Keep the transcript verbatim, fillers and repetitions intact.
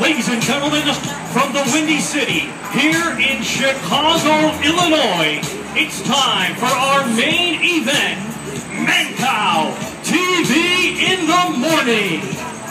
ladies and gentlemen, from the Windy City, here in Chicago, Illinois, it's time for our main event, Mancow T V in the Morning.